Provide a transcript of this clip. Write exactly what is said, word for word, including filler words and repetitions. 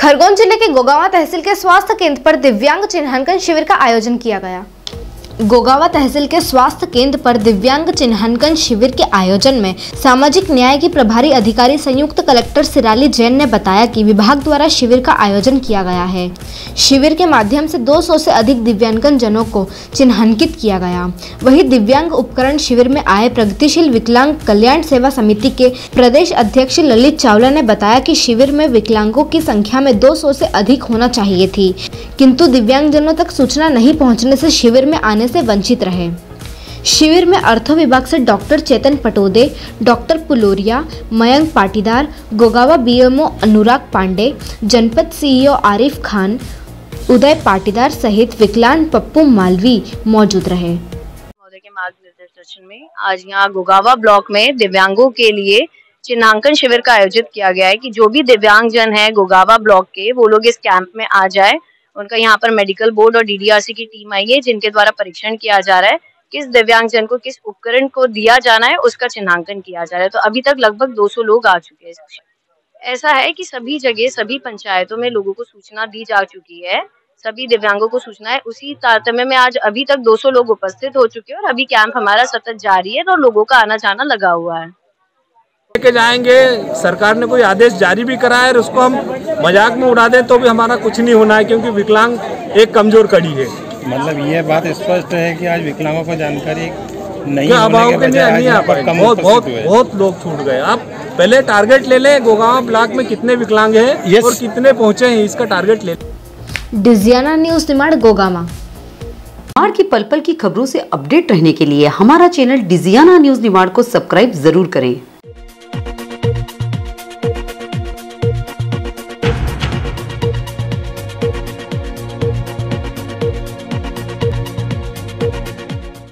खरगोन जिले के गोगावा तहसील के स्वास्थ्य केंद्र पर दिव्यांग चिन्हांकन शिविर का आयोजन किया गया। गोगावा तहसील के स्वास्थ्य केंद्र पर दिव्यांग चिन्हांकन शिविर के आयोजन में सामाजिक न्याय की प्रभारी अधिकारी संयुक्त कलेक्टर सिराली जैन ने बताया कि विभाग द्वारा शिविर का आयोजन किया गया है। शिविर के माध्यम से दो सौ से अधिक दिव्यांगजन जनों को चिन्हांकित किया गया। वही दिव्यांग उपकरण शिविर में आए प्रगतिशील विकलांग कल्याण सेवा समिति के प्रदेश अध्यक्ष ललित चावला ने बताया कि शिविर में विकलांगों की संख्या में दो सौ से अधिक होना चाहिए थी, किंतु दिव्यांगजनों तक सूचना नहीं पहुँचने से शिविर में आने से वंचित रहे। शिविर में अर्थो विभाग से doctor Chetan Patode, doctor Puloria, Mayank Patidar, Gogawa BMO Anurag Pandey, जनपद सीईओ आरिफ खान, उदय पाटीदार सहित विकलांग पप्पू मालवी मौजूद रहे। के मार्गदर्शन में आज यहाँ गोगावा ब्लॉक में दिव्यांगों के लिए चिन्हांकन शिविर का आयोजित किया गया है कि जो भी दिव्यांग जन है गोगावा ब्लॉक के वो लोग इस कैंप में आ जाए। उनका यहाँ पर मेडिकल बोर्ड और डीडीआरसी की टीम आई है जिनके द्वारा परीक्षण किया जा रहा है, किस दिव्यांगजन को किस उपकरण को दिया जाना है उसका चिन्हांकन किया जा रहा है। तो अभी तक लगभग दो सौ लोग आ चुके हैं। ऐसा है कि सभी जगह सभी पंचायतों में लोगों को सूचना दी जा चुकी है, सभी दिव्यांगों को सूचना है। उसी तारतम्य में आज अभी तक दो सौ लोग उपस्थित हो चुके हैं और अभी कैंप हमारा सतत जारी है, तो लोगों का आना जाना लगा हुआ है। लेके जाएंगे, सरकार ने कोई आदेश जारी भी कराया है और उसको हम मजाक में उड़ा दें तो भी हमारा कुछ नहीं होना है, क्योंकि विकलांग एक कमजोर कड़ी है। मतलब ये बात स्पष्ट है कि आज विकलांगों को जानकारी नहीं होने के बजाय बहुत बहुत बहुत लोग छूट गए। आप पहले टारगेट ले लें गोगावा ब्लॉक में कितने विकलांग हैं और कितने पहुंचे हैं, इसका टारगेट ले लें। डिजियाना न्यूज़ निर्माण गोगावा निमाड़ की पल पल की खबरों से अपडेट रहने के लिए हमारा चैनल डिजियाना न्यूज़ निर्माण को सब्सक्राइब जरूर करें।